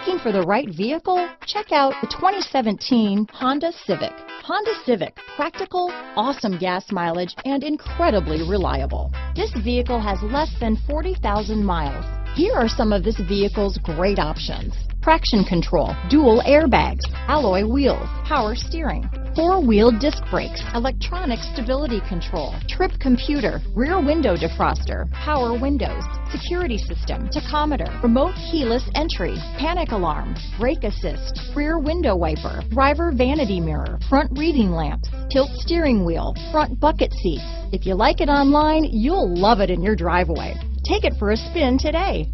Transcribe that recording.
Looking for the right vehicle? Check out the 2017 Honda Civic. Honda Civic, practical, awesome gas mileage, and incredibly reliable. This vehicle has less than 40,000 miles. Here are some of this vehicle's great options: traction control, dual airbags, alloy wheels, power steering, four-wheel disc brakes, electronic stability control, trip computer, rear window defroster, power windows, security system, tachometer, remote keyless entry, panic alarm, brake assist, rear window wiper, driver vanity mirror, front reading lamps, tilt steering wheel, front bucket seats. If you like it online, you'll love it in your driveway. Take it for a spin today.